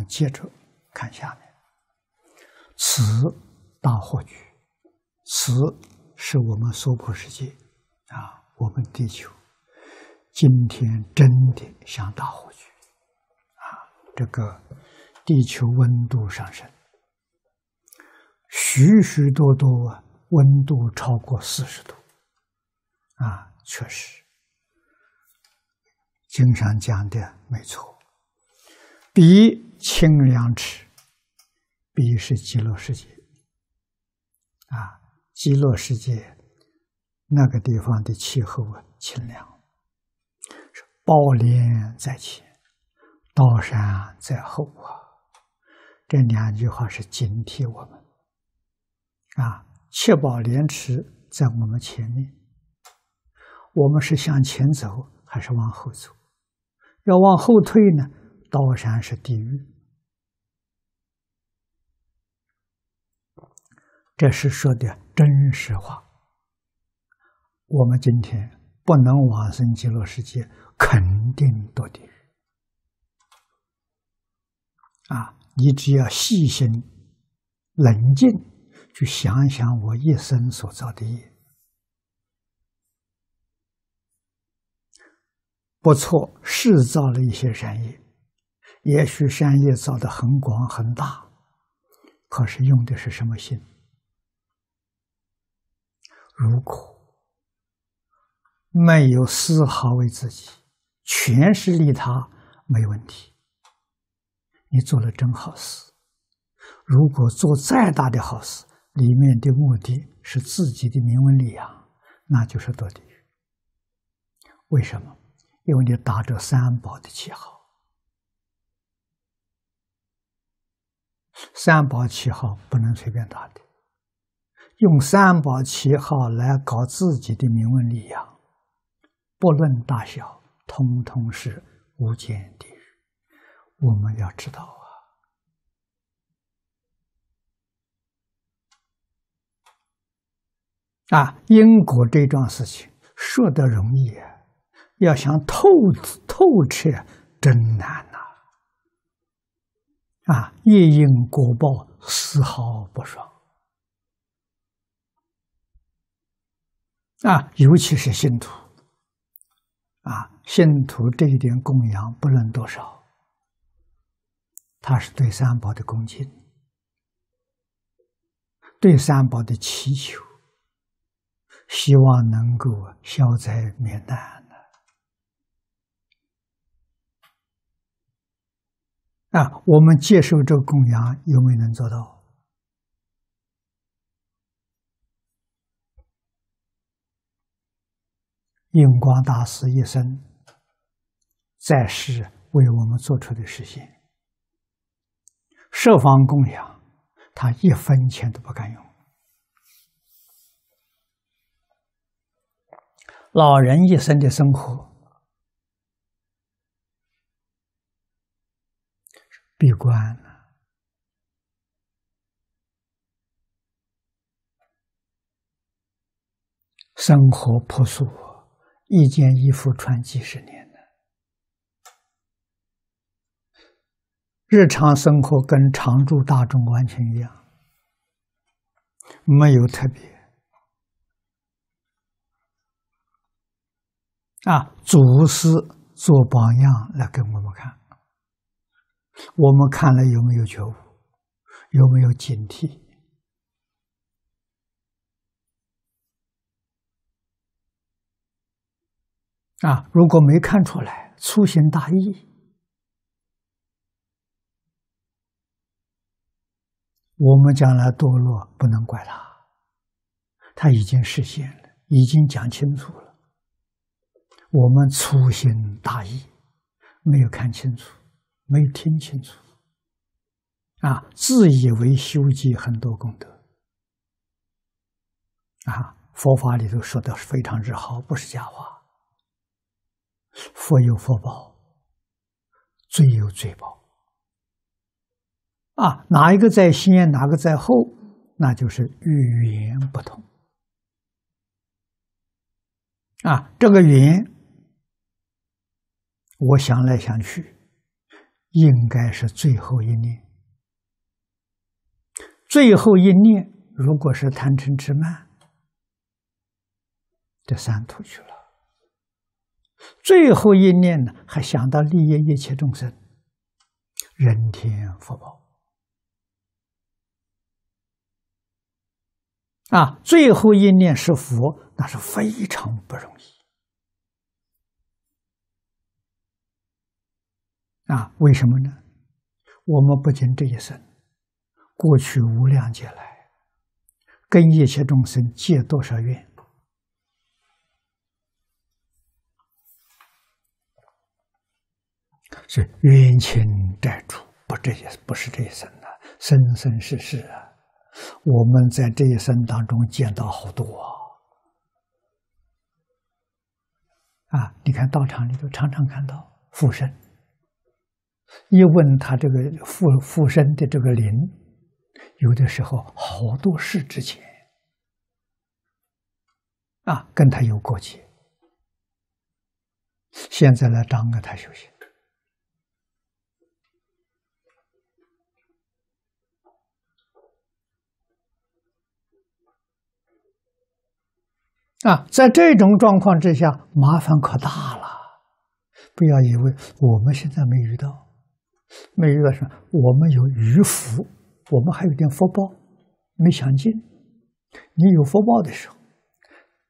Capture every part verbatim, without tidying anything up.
们接着看下面，此大惑局，此是我们娑婆世界啊，我们地球今天真的像大火炬啊！这个地球温度上升，许许多多温度超过四十度啊，确实，经常讲的没错。彼清凉池，彼是极乐世界啊，极乐世界那个地方的气候啊，清凉。 宝莲在前，道山在后啊！这两句话是警惕我们啊。七宝莲池在我们前面，我们是向前走还是往后走？要往后退呢，道山是地狱。这是说的真实话。我们今天。 不能往生极乐世界，肯定堕地狱。啊，你只要细心、冷静，去想想我一生所造的业，不错，是造了一些善业，也许善业造得很广很大，可是用的是什么心？如果。 没有丝毫为自己，全是利他，没问题。你做了真好事。如果做再大的好事，里面的目的是自己的名闻利养，那就是堕地狱。为什么？因为你打着三宝的旗号。三宝旗号不能随便打的，用三宝旗号来搞自己的名闻利养。 不论大小，通通是无间地狱。我们要知道啊，啊，因果这桩事情说得容易，要想透透彻，真难呐！啊，业因果报丝毫不爽。啊，尤其是信徒。 啊，信徒这一点供养不论多少，他是对三宝的恭敬，对三宝的祈求，希望能够消灾免难的。啊，我们接受这个供养有没有能做到？ 印光大师一生在世为我们做出的事情，设方供养，他一分钱都不敢用。老人一生的生活，闭关了，生活朴素。 一件衣服穿几十年的，日常生活跟常住大众完全一样，没有特别。啊，祖师做榜样来给我们看，我们看了有没有觉悟，有没有警惕？ 啊，如果没看出来粗心大意，我们将来堕落不能怪他，他已经实现了，已经讲清楚了。我们粗心大意，没有看清楚，没有听清楚，啊，自以为修积很多功德，啊，佛法里头说的非常之好，不是假话。 佛有佛报，罪有罪报。啊，哪一个在先，哪个在后，那就是语言不同。啊，这个缘，我想来想去，应该是最后一念。最后一念，如果是贪嗔痴慢，这三途去了。最后一念呢，还想到利益一切众生，人天福报。 啊，最后一念是佛，那是非常不容易。啊，为什么呢？我们不仅这一生，过去无量劫来，跟一切众生结多少怨，是冤亲债主，不这一不是这一生啊，生生世世啊。 我们在这一生当中见到好多啊！啊，你看道场里头常常看到附身，一问他这个附附身的这个灵，有的时候好多世之前啊，跟他有过节，现在来耽搁他修行。 啊，在这种状况之下，麻烦可大了。不要以为我们现在没遇到，没遇到什么，我们有余福，我们还有点福报没享尽。你有福报的时候，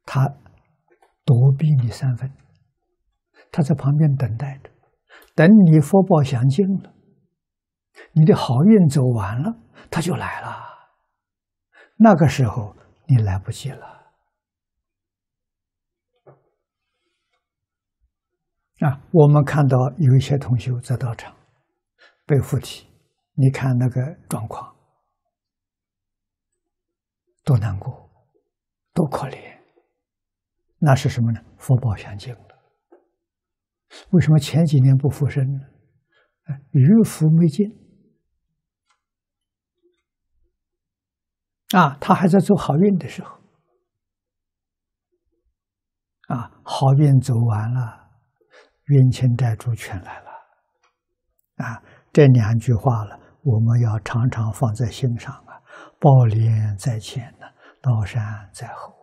他躲避你三分，他在旁边等待着，等你福报享尽了，你的好运走完了，他就来了。那个时候你来不及了。 啊，我们看到有一些同修在道场被附体，你看那个状况，多难过，多可怜。那是什么呢？福报享尽了。为什么前几年不附身呢？余福没尽。啊，他还在走好运的时候，啊，好运走完了。 冤亲债主全来了，啊，这两句话了，我们要常常放在心上啊。报怜在前呢，道善在后。